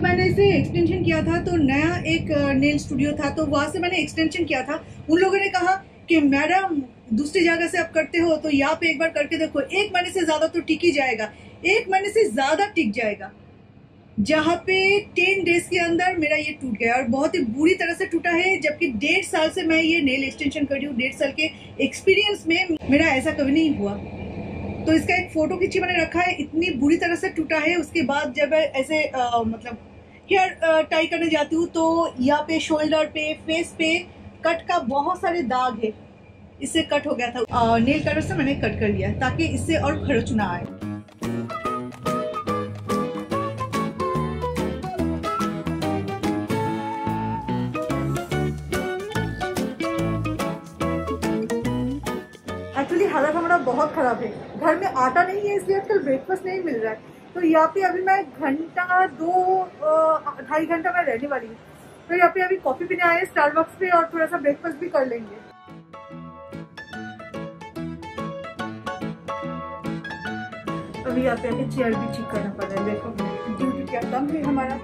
मैंने इसे एक्सटेंशन किया था तो नया एक नेल स्टूडियो था तो वहाँ से मैंने एक्सटेंशन किया था। उन लोगों ने कहा कि मैडम दूसरी जगह से आप करते हो तो यहाँ पे एक बार करके देखो, एक महीने से ज्यादा तो टिक ही जाएगा, एक महीने से ज्यादा टिक जाएगा। जहाँ पे 10 डेज के अंदर मेरा ये टूट गया और बहुत ही बुरी तरह से टूटा है, जबकि 1.5 साल से मैं ये नेल एक्सटेंशन कर रही हूँ। 1.5 साल के एक्सपीरियंस में मेरा ऐसा कभी नहीं हुआ। तो इसका एक फोटो खींची मैंने रखा है, इतनी बुरी तरह से टूटा है। उसके बाद जब ऐसे मतलब हेयर टाई करने जाती हूँ तो यहाँ पे शोल्डर पे फेस पे कट का बहुत सारे दाग है, इससे कट हो गया था। नेल कटर से मैंने कट कर लिया ताकि इससे और खर्च ना आए। एक्चुअली हालत हमारा बहुत खराब है, घर में आटा नहीं है इसलिए आजकल ब्रेकफास्ट नहीं मिल रहा है। तो यहाँ पे अभी मैं घंटा 2-2.5 घंटा मैं रहने वाली हूँ। तो यहाँ पे अभी कॉफी पीने आए स्टारबक्स पे और थोड़ा सा ब्रेकफास्ट भी कर लेंगे। अभी यहाँ पे आके चेयर भी ठीक करना पड़ रहा है, देखो ड्यूटी क्या कम है हमारा।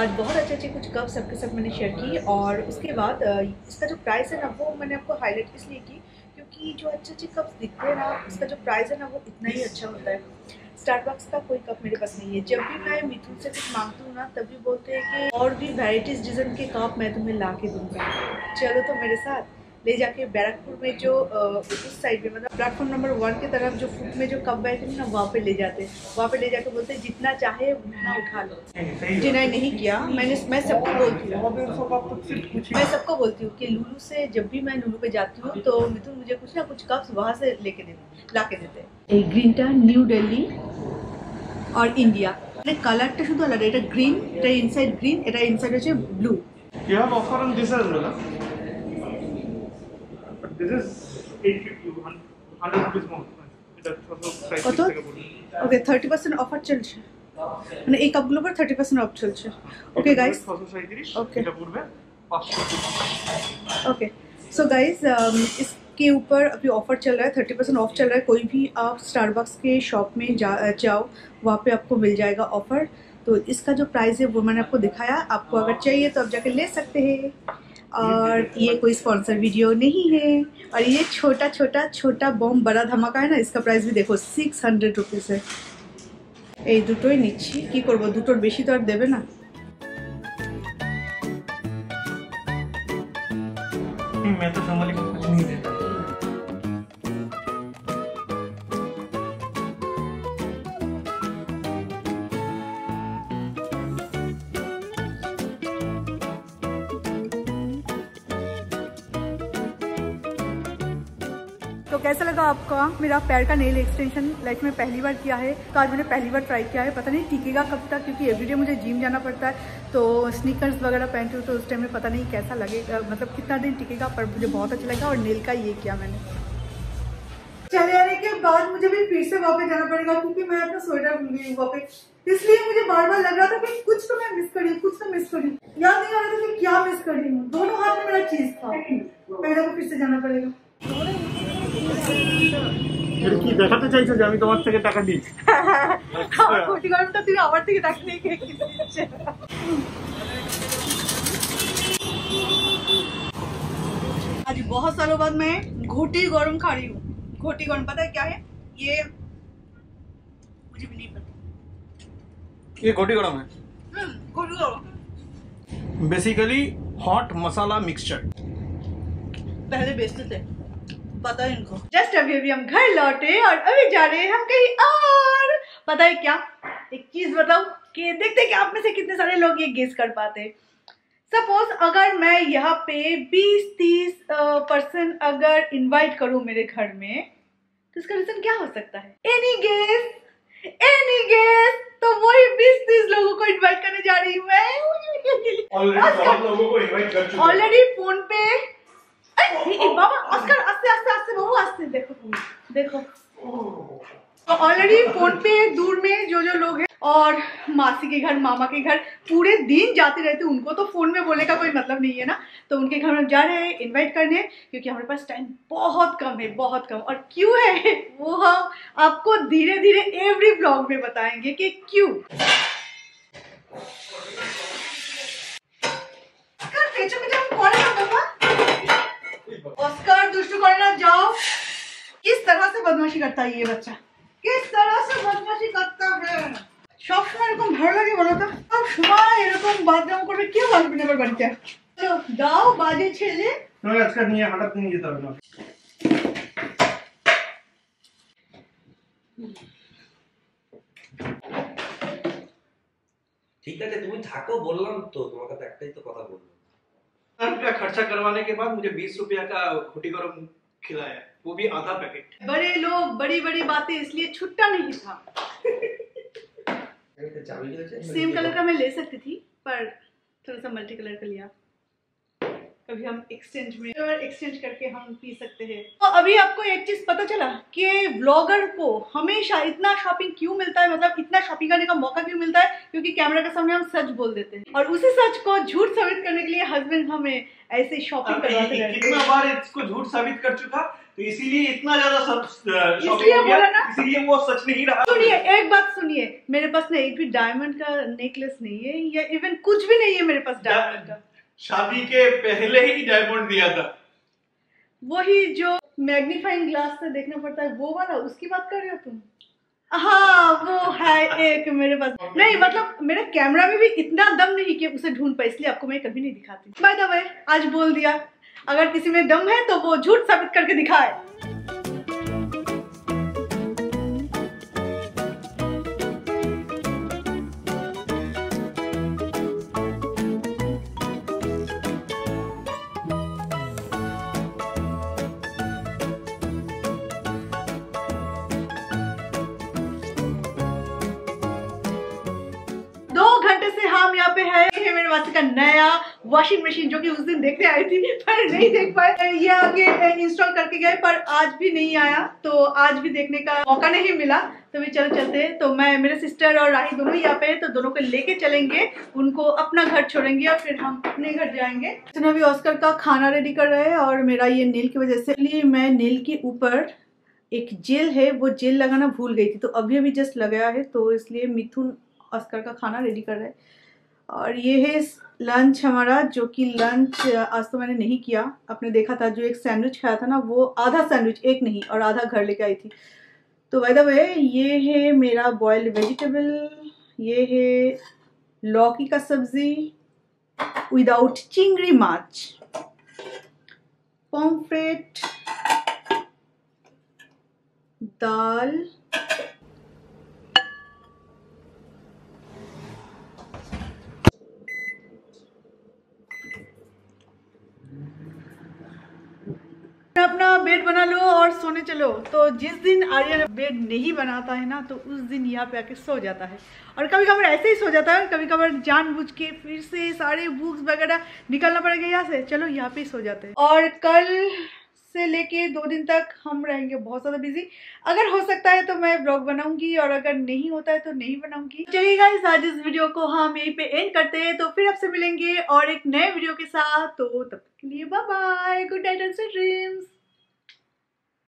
आज बहुत अच्छे अच्छे कुछ गप सबके साथ मैंने शेयर की। और उसके बाद इसका जो प्राइस है ना वो मैंने आपको हाईलाइट इसलिए की क्योंकि जो अच्छे अच्छे कप्स दिखते हैं ना उसका जो प्राइस है ना वो इतना ही अच्छा होता है। स्टारबक्स का कोई कप मेरे पास नहीं है। जब भी मैं मिथुन से कुछ मांगती हूँ ना तभी बोलते हैं कि और भी वेराइटीज डिज़ाइन के कप मैं तुम्हें ला के दूँगा। चलो तो मेरे साथ ले जाके बैरकपुर में जो उस साइड में मतलब प्लेटफॉर्म नंबर 1 की तरफ जो फुट में जो कप बैठे ना वहाँ पे ले जाते हैं। वहाँ पे ले जाके बोलते हैं जितना चाहे उतना उठा लो। जिन्हें नहीं किया मैं सबको बोलती हूँ, मैं सबको बोलती हूँ कि लुलू से जब भी मैं लुलू पे जाती हूँ तो मिथुन मुझे कुछ ना कुछ कप्स वहाँ से ला के देते। एक ग्रीन टा न्यू दिल्ली और इंडिया कलर शुद्ध आलदा ग्रीन इनसाइड ब्लू। इसके ऊपर अभी ऑफर चल रहा है, 30% ऑफ चल रहा है। कोई भी आप स्टारबक्स के शॉप में जाओ वहाँ पे आपको मिल जाएगा ऑफर। तो इसका जो प्राइस है वो मैंने आपको दिखाया, आपको अगर चाहिए तो आप जाके ले सकते हैं। और ये कोई स्पॉन्सर वीडियो नहीं है। और ये छोटा बॉम्ब बड़ा धमाका है ना, इसका प्राइस भी देखो 600 रुपीज़ है। ये दुटोई निच्छी की करबो, दुटोर बेशी तो और देवे ना। मैं तो संभाल के कुछ नहीं देता। तो कैसा लगा आपका मेरा पैर का नेल एक्सटेंशन? लाइफ में पहली बार किया है, तो आज मैंने पहली बार ट्राई किया है। पता नहीं टिकेगा कब तक, क्योंकि एवरीडे मुझे जिम जाना पड़ता है तो स्नीकर्स वगैरह पहनती हूँ, तो उस टाइम में पता नहीं कैसा लगेगा, मतलब कितना दिन टिकेगा। पर मुझे बहुत अच्छा लगा और नेल का ये किया मैंने। चले आने के बाद मुझे भी फिर से वापस जाना पड़ेगा क्योंकि मैं अपना स्वेटर भूल गई हूँ वापस। इसलिए मुझे बार बार लग रहा था कि कुछ तो मैं मिस करी, कुछ तो मिस करी, याद नहीं आ रहा था कि क्या मिस करी हूँ। दोनों हाथ में मेरा चीज था, मेरे को फिर से जाना पड़ेगा। आज बहुत सालों बाद मैं घोटी गरम खा रही हूँ। घोटी गरम पता है क्या है? ये मुझे भी नहीं पता। ये घोटी गरम है। घोटी गरम बेसिकली हॉट मसाला मिक्सचर। पहले बेचते थे, पता है इनको। जस्ट अभी हम घर लौटे और अभी जा रहे हैं हम कहीं और। पता है क्या, एक चीज बताऊं कि देखते कि आप में से कितने सारे लोग ये गेस कर पाते हैं। सपोज अगर मैं यहाँ पे 20-30 पर्सन अगर इनवाइट करूं मेरे घर में, तो इसका रीजन क्या हो सकता है? Any guess. तो वही 20-30 लोगों को इनवाइट करने जा रही हूँ मैं। ऑलरेडी फोन पे बाबा ऑस्कर आस्ते बाबू आस्ते देखो। तो ऑलरेडी फोन पे दूर में जो लोग हैं और मासी के घर मामा के घर पूरे दिन जाते रहते, उनको तो फोन में बोलने का कोई मतलब नहीं है ना। तो उनके घर हम जा रहे हैं इनवाइट करने, क्योंकि हमारे पास टाइम बहुत कम है। और क्यों है वो हम आपको धीरे धीरे एवरी ब्लॉग में बताएंगे कि क्यों। ऑस्कर दुष्ट करे ना जाओ। किस तरह से बदमाशी करता है ये बच्चा, किस तरह से बदमाशी करता है। सब समय এরকম ভালো লাগে বলো তো, সব সময় এরকম বাদরাম করবে কেউ আসবে না বাড়িতে। চলো দাও বাজে ছেলে না আজকে নিয়ে হঠাৎ নিয়ে যেতে হবে না। ঠিক আছে তুমি থাকো, বললাম তো তোমার কাছে একটাই तो কথা বললাম। ₹100 खर्चा करवाने के बाद मुझे ₹20 का घोटी गरम खिलाया, वो भी आधा पैकेट। बड़े लोग बड़ी बातें, इसलिए छुट्टा नहीं था। सेम कलर का मैं ले सकती थी, पर थोड़ा सा मल्टी कलर का लिया। कभी हम एक्सचेंज करके हम पी सकते हैं। तो अभी आपको एक चीज पता चला कि व्लॉगर को हमेशा इतना शॉपिंग क्यों मिलता है, मतलब इतना शॉपिंग करने का मौका क्यों मिलता है, क्योंकि कैमरा के सामने हम सच बोल देते हैं और उसी सच को झूठ साबित करने के लिए हस्बैंड हमें ऐसे शॉपिंग करवाते हैं। कितना बार इसको झूठ साबित कर चुका, तो इसीलिए इतना ज्यादा शॉपिंग बोला ना, इसीलिए वो सच नहीं रहा। सुनिए एक बात सुनिए, मेरे पास ना एक भी डायमंड का नेकलेस नहीं है या इवन कुछ भी नहीं है मेरे पास डायमंड का। शादी के पहले ही डायमंड दिया था, वही जो मैग्नीफाइंग ग्लास से देखना पड़ता है वो वाला, उसकी बात कर रहे हो तुम? हाँ वो है एक मेरे पास। नहीं मतलब मेरे कैमरा में भी इतना दम नहीं कि उसे ढूंढ पाए, इसलिए आपको मैं कभी नहीं दिखाती। बाय द वे आज बोल दिया, अगर किसी में दम है तो वो झूठ साबित करके दिखाए। यहाँ पे है मेरे वास्ते का नया वॉशिंग मशीन, जो कि उस दिन देखने आई थी पर नहीं देख पाए। ये आगे इंस्टॉल करके गए पर आज भी नहीं आया, तो आज भी देखने का मौका नहीं मिला। तो भी चलो चलते हैं। तो मैं मेरे सिस्टर और राही दोनों यहाँ पे हैं, तो दोनों को लेके चलेंगे, उनको अपना घर छोड़ेंगे और फिर हम अपने घर जाएंगे। तो अभी ऑस्कर का खाना रेडी कर रहे हैं और मेरा ये नेल की वजह से मैं नेल के ऊपर एक जेल है वो जेल लगाना भूल गई थी, तो अभी जस्ट लगाया है, तो इसलिए मिथुन ऑस्कर का खाना रेडी कर रहा है। और ये है लंच हमारा, जो कि लंच आज तो मैंने नहीं किया। आपने देखा था जो एक सैंडविच खाया था ना, वो आधा सैंडविच एक नहीं और आधा घर लेके आई थी। तो बाय द वे ये है मेरा बॉइल्ड वेजिटेबल, ये है लौकी का सब्जी विदाउट चिंगड़ी माछ, पॉम्फ्रेट, दाल, अपना बेड बना लो और सोने चलो। तो जिस दिन आर्यन बेड नहीं बनाता है ना, तो उस दिन यहाँ पे आके सो जाता है। और कभी कभार ऐसे ही सो जाता है, कभी कभार जानबूझ के फिर से सारे बुक्स वगैरह निकालना पड़ेगा यहाँ से। चलो यहाँ पे सो जाते हैं। और कल से लेके 2 दिन तक हम रहेंगे बहुत ज़्यादा बिजी। अगर हो सकता है तो मैं ब्लॉग बनाऊंगी और अगर नहीं होता है तो नहीं बनाऊंगी। चलिए गाइस आज इस वीडियो को हम यहीं पे एंड करते हैं। तो फिर आपसे मिलेंगे और एक नए वीडियो के साथ। तो तब तक के लिए bye bye, good night and sweet dreams.